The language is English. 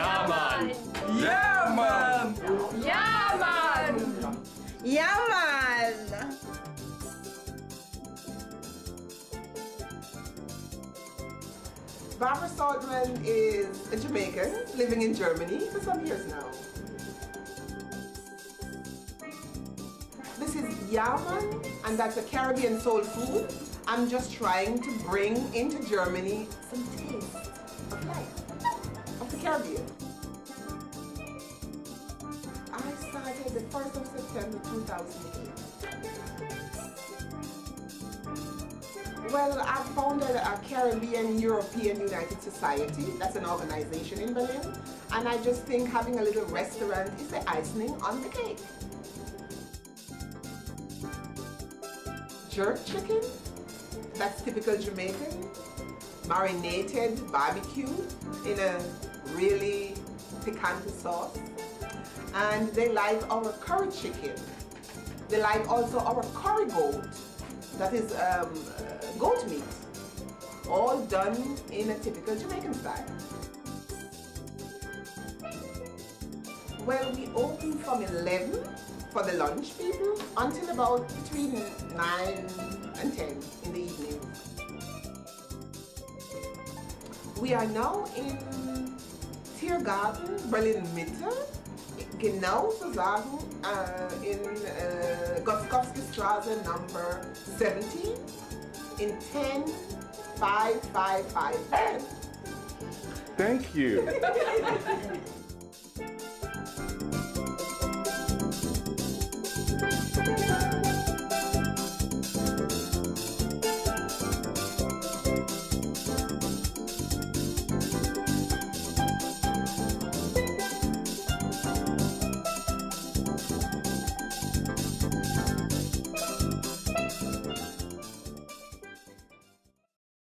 Ja, Mann! Ja, Mann! Ja, Mann! Ja, Mann! Barbara Saltmann is a Jamaican living in Germany for some years now. This is Ja, Mann, and that's a Caribbean soul food. I'm just trying to bring into Germany some taste of life, of the Caribbean. I started the 1st of September 2008. Well, I founded a Caribbean European United Society. That's an organization in Berlin. And I just think having a little restaurant is the icing on the cake. Jerk chicken, that's typical Jamaican, marinated, barbecued in a really piquant sauce. And they like our curry chicken. They like also our curry goat, that is goat meat, all done in a typical Jamaican style. Well, we open from 11 for the lunch people until about between 9 and 10 in the evening. We are now in Tiergarten, Berlin Mitte, genau zu sagen, in Gotzkowsky Straße number 17 in 10-5-5-5-10. Thank you.